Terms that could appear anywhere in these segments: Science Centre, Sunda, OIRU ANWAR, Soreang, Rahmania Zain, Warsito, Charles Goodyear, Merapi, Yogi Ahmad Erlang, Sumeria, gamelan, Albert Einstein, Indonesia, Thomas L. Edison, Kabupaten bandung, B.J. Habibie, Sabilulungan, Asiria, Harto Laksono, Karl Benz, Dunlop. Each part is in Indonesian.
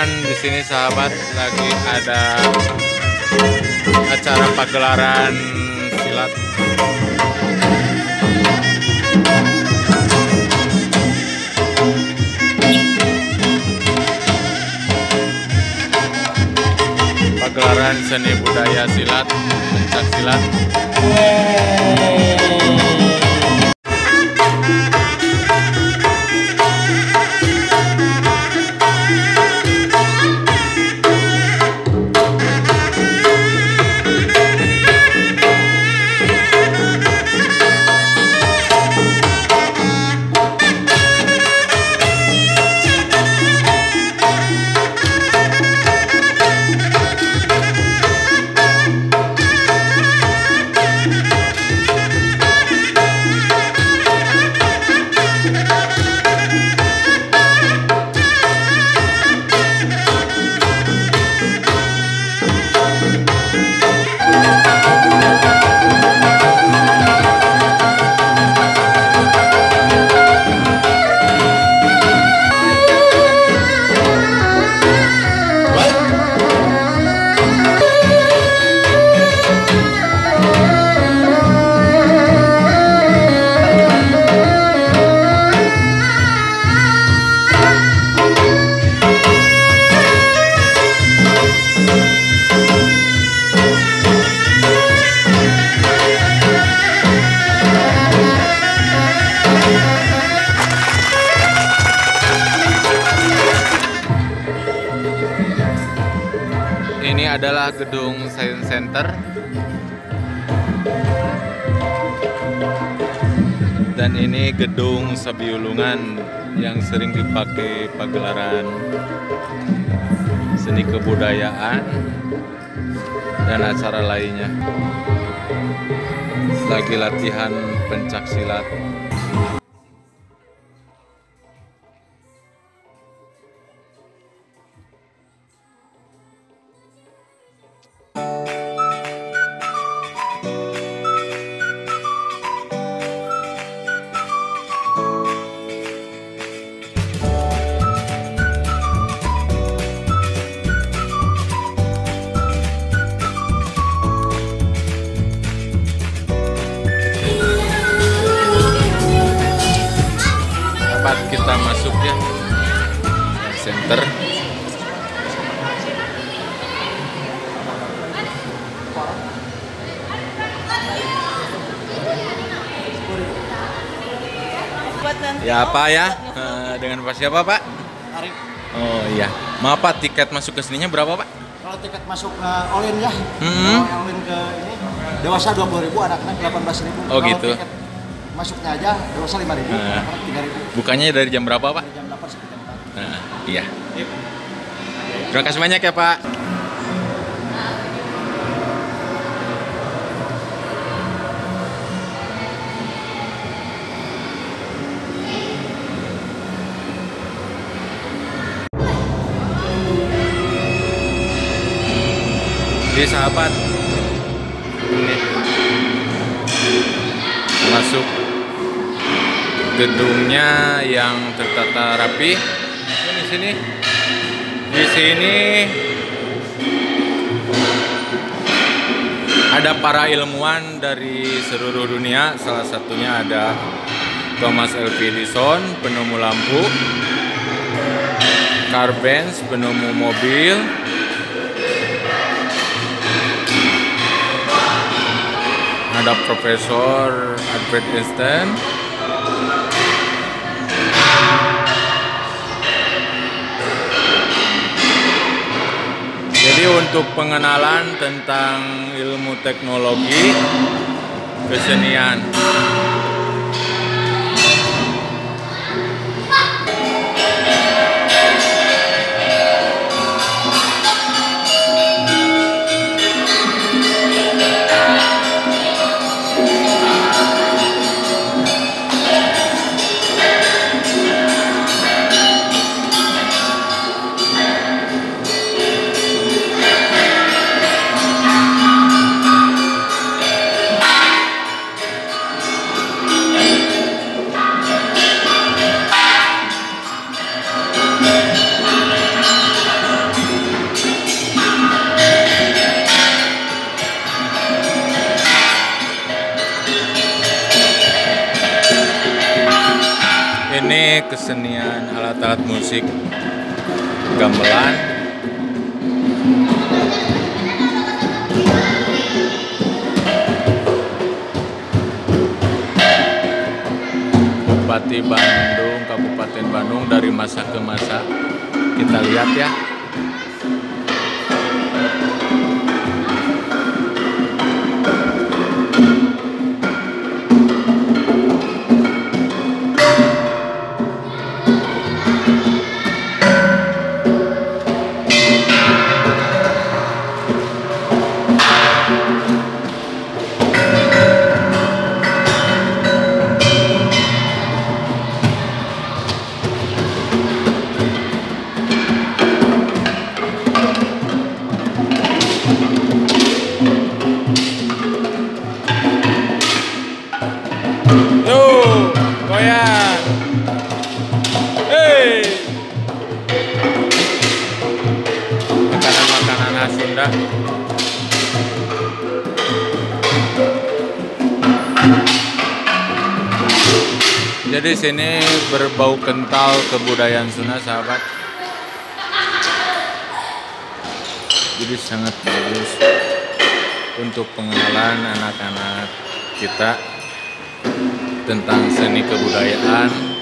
Di sini sahabat lagi ada acara pagelaran silat. Pagelaran seni budaya silat, pencak silat. Adalah gedung Science Center dan ini gedung Sabilulungan yang sering dipakai pagelaran seni kebudayaan dan acara lainnya. Lagi latihan pencak silat. Kita masuk ya center. Ya apa ya? Dengan Pak siapa Pak? Arif. Oh iya. Maaf Pak, tiket masuk ke sininya berapa Pak? Kalau tiket masuk ke Olin ya. Kalau Olin ke ini dewasa 20.000, anak-anak 18.000. Oh gitu. Masuknya aja dewasa 5.000, anak-anak 3.000. Bukannya dari jam berapa Pak? Dari jam 8 sampai jam 4. Nah, iya. Yep. Terima kasih banyak ya Pak. Jadi sahabat, ini masuk gedungnya yang tertata rapi. Di sini ada para ilmuwan dari seluruh dunia. Salah satunya ada Thomas L. Edison, penemu lampu, Karl Benz, penemu mobil, ada Profesor Albert Einstein, jadi untuk pengenalan tentang ilmu teknologi kesenian. Ini kesenian alat-alat musik gamelan. Bupati Bandung, Kabupaten Bandung, dari masa ke masa kita lihat ya. Jadi sini berbau kental kebudayaan Sunda, sahabat. Jadi sangat bagus untuk pengenalan anak-anak kita tentang seni kebudayaan.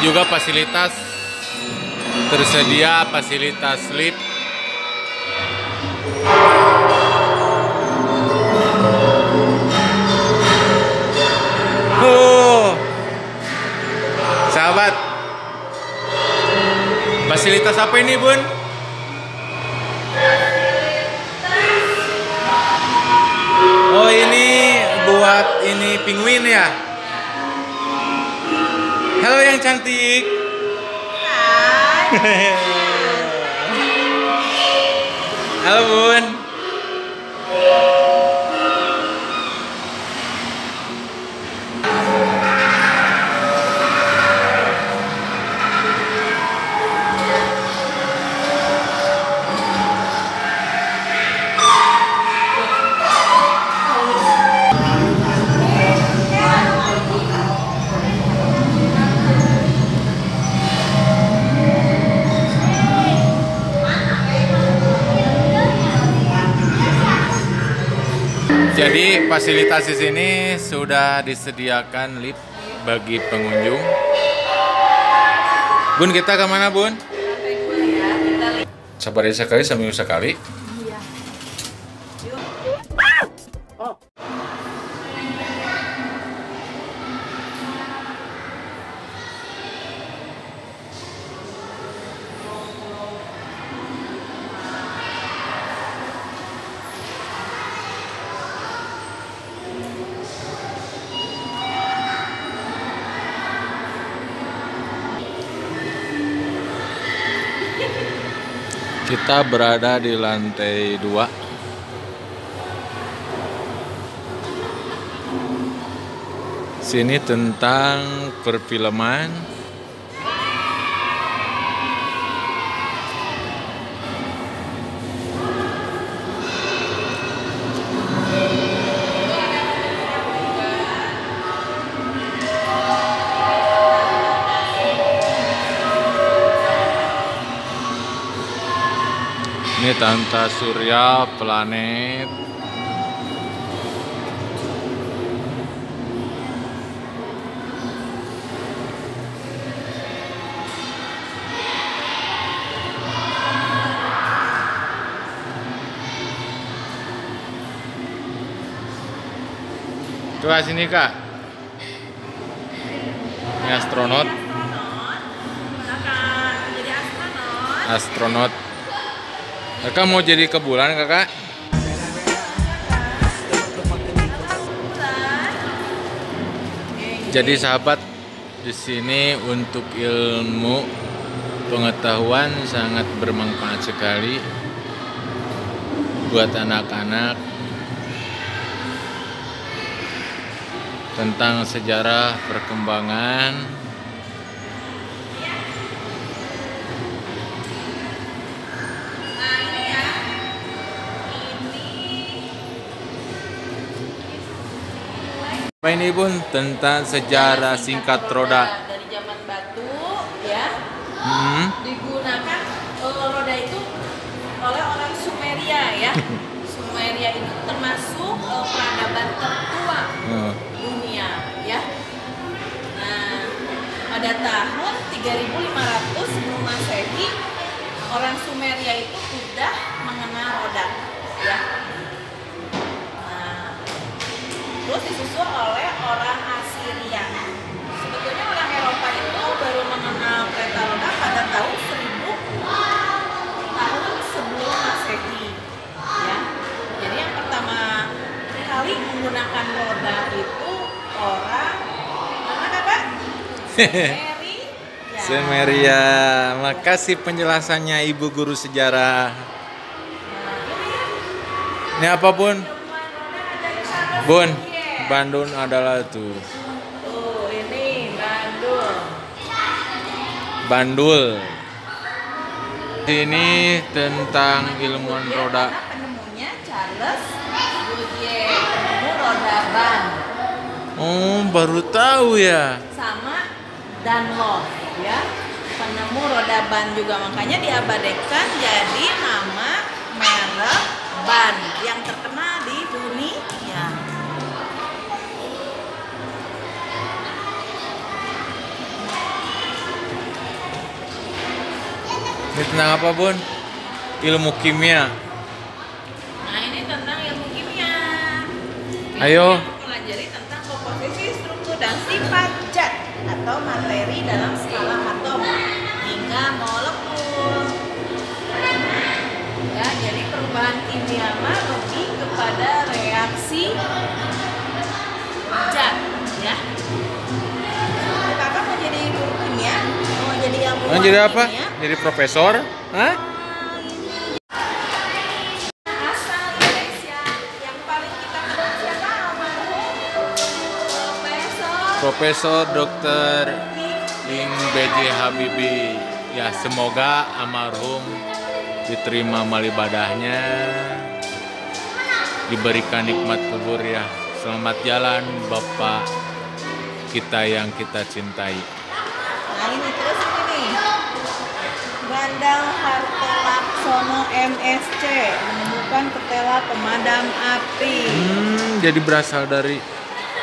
Juga fasilitas, tersedia fasilitas lift. Sahabat, fasilitas apa ini, Bun? Oh, ini buat ini penguin ya. Halo yang cantik. Hai. Halo Bun. Jadi fasilitas di sini sudah disediakan lift bagi pengunjung. Bun, kita ke mana, Bun? Sabar ya, sekali seminggu sekali. Iya. Oh. Kita berada di lantai 2. Sini tentang perfilman. Ini tata surya planet. Coba sini, Kak. Ini astronot. Astronot. Kakak mau jadi ke bulan, Kakak? Jadi sahabat, Di sini untuk ilmu pengetahuan sangat bermanfaat sekali buat anak-anak tentang sejarah perkembangan ini Bun, tentang sejarah singkat roda dari zaman batu ya. Digunakan roda itu oleh orang Sumeria ya. Sumeria itu termasuk peradaban tertua dunia ya. Nah, pada tahun 3500 sebelum Masehi orang Sumeria itu sudah mengenal roda ya. Terus disusul oleh orang Asiria. Sebetulnya orang Eropa itu baru mengenal kereta roda pada tahun 1000 tahun sebelum Masehi ya. Jadi yang pertama kali menggunakan roda itu orang mana Pak? Sumeria. Sumeria. Makasih penjelasannya Ibu Guru Sejarah. Ini apa Bun? Bun. Bandung adalah tuh. Tuh, ini Bandung. Bandul. Ini tentang ilmuwan roda. Penemunya Charles Goodyear, penemu roda ban. Oh, baru tahu ya. Sama Dunlop ya. Penemu roda ban juga, makanya diabadikan jadi nama merek ban yang terkenal di dunia. Ini tentang apa Bun? Ilmu kimia. Nah ini tentang ilmu kimia. Ayo. Pelajari tentang komposisi, struktur dan sifat zat atau materi dalam skala atom hingga molekul. Ya, jadi perubahan kimia lebih kepada reaksi zat ya. Kakak mau jadi guru kimia? Mau jadi ilmu? Mau jadi apa? Kimia? Jadi profesor, hah? Asal Indonesia yang paling kita kenal siapa? Almarhum Profesor Dr. B.J. Habibie. Ya, semoga almarhum diterima amal ibadahnya, diberikan nikmat kubur ya. Selamat jalan Bapak kita yang kita cintai. Harto Laksono MSC menemukan ketela pemadam api. Jadi berasal dari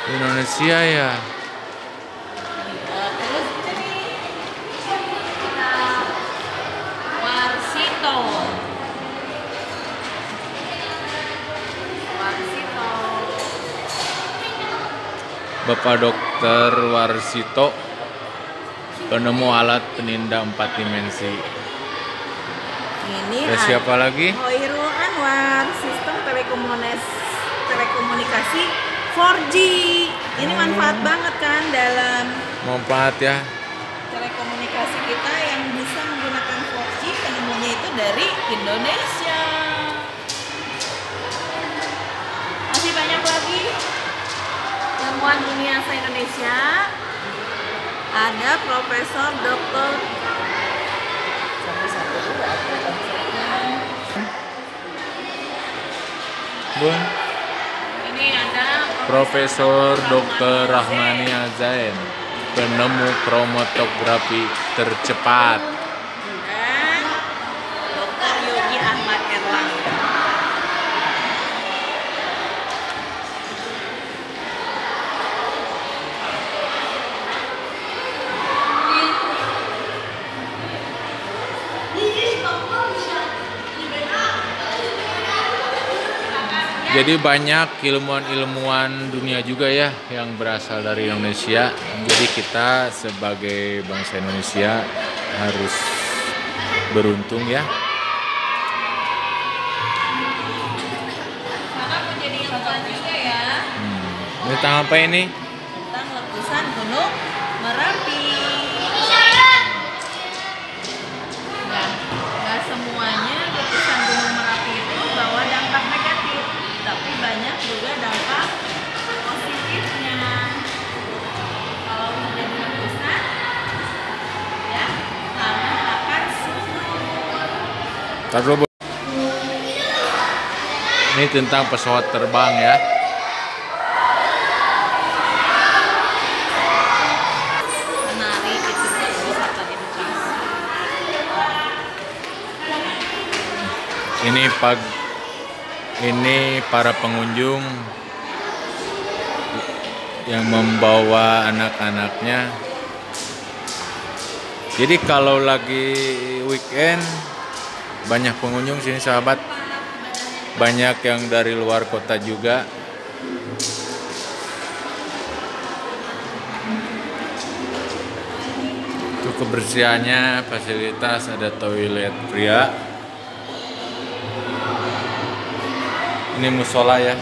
Indonesia ya. Terus ini Warsito. Bapak Dokter Warsito penemu alat penindak 4 dimensi. Ini siapa lagi? OIRU ANWAR, sistem telekomunikasi 4G. Ini manfaat banget kan dalam manfaat ya. Telekomunikasi kita yang bisa menggunakan 4G, penemunya itu dari Indonesia. Masih banyak lagi temuan dunia se-Indonesia. Ada Profesor Dr. Bun. Ini ada Profesor Dr. Rahmania Zain, penemu kromatografi tercepat. Dan Dr. Yogi Ahmad Erlang. Jadi banyak ilmuwan-ilmuwan dunia juga ya yang berasal dari Indonesia. Jadi kita sebagai bangsa Indonesia harus beruntung ya. Karena menjadi ilmuwan juga ya. Ini tentang apa ini? Tentang letusan gunung Merapi. Nah, nggak semuanya letusan Gunung Merapi itu bawa dampak negatif, tapi banyak juga dampak positifnya. Kalau hujan letusan, ya, tanah akan subur. Ini tentang pesawat terbang ya. Ini para pengunjung yang membawa anak-anaknya. Jadi kalau lagi weekend banyak pengunjung sini sahabat. Banyak yang dari luar kota juga. Itu kebersihannya, fasilitas ada toilet pria. Ini musola ya.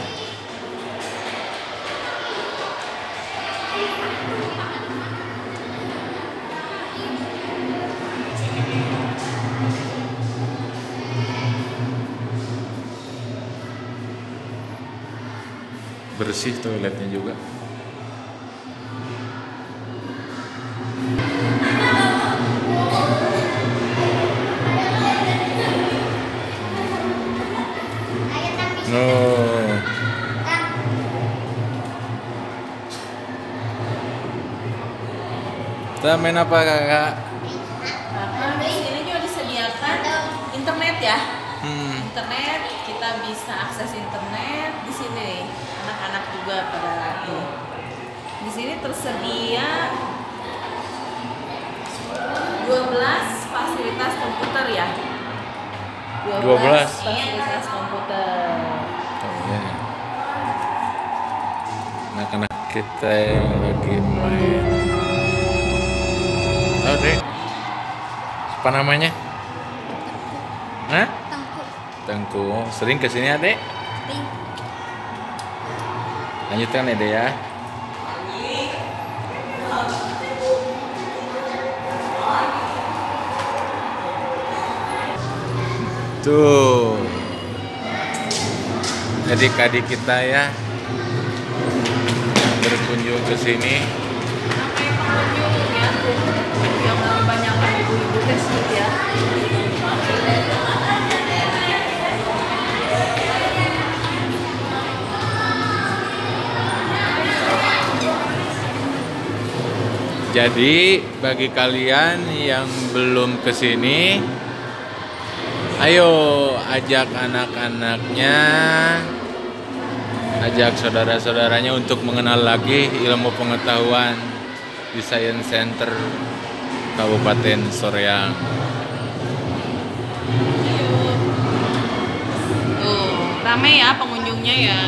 Bersih toiletnya juga. Kita main apa kakak? Nah, di sini juga disediakan internet ya. Internet, kita bisa akses internet di sini. Anak-anak juga pada lari. Di sini tersedia 12 fasilitas komputer ya. 12 fasilitas komputer. Anak-anak kita yang lagi main. Apa namanya? Hah? Tengku. Sering kesini adek? Sering. Lanjutkan adek ya. Tuh. Adik-adik kita ya berkunjung ke sini. Jadi bagi kalian yang belum kesini, ayo ajak anak-anaknya, ajak saudara-saudaranya untuk mengenal lagi ilmu pengetahuan di Science Center Kabupaten Soreang. Tuh, rame ya pengunjungnya ya.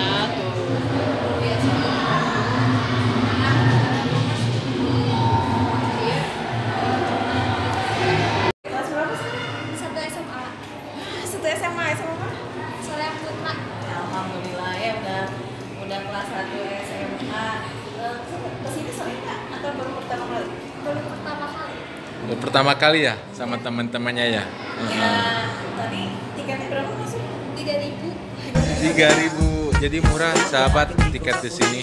Pertama kali ya sama teman-temannya ya. Ya, tadi tiketnya berapa masuk? 3.000. Jadi murah sahabat tiket di sini.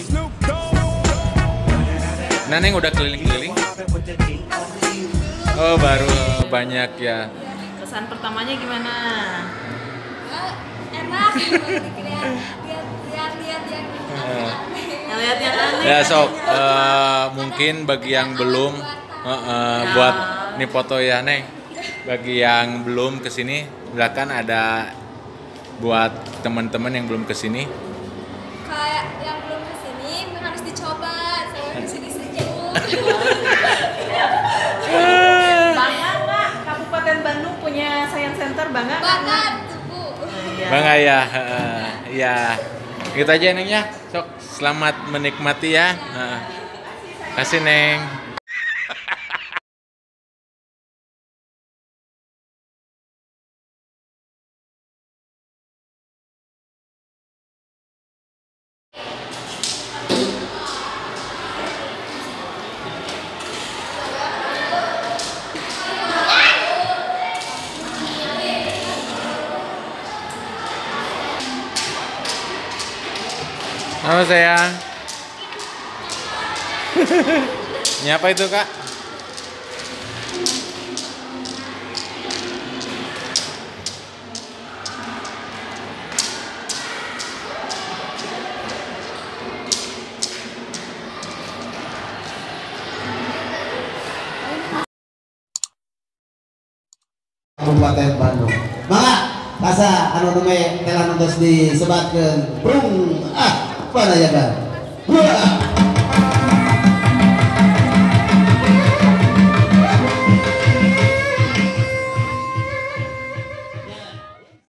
Neneng udah keliling-keliling. Oh, baru banyak ya. Kesan pertamanya gimana? Enak. Lihat-lihat ya sok. Mungkin bagi yang belum buat ini foto ya Neng. Bagi yang belum kesini, silakan ada buat teman-teman yang belum kesini. Kayak yang belum kesini harus dicoba. Saya di sini sejuk. Bangga nggak Kabupaten Bandung punya Science Center? Bangga. Bangga tuh Bu. Bangga ya. Iya. Gitu aja Neng ya. Sok, selamat menikmati ya. Kasih Neng. Halo sayang. Ini apa itu kak? Kabupaten Bandung. Maka rasa anu namanya telan untuk disebatkan. Brung ah, mana ya kan?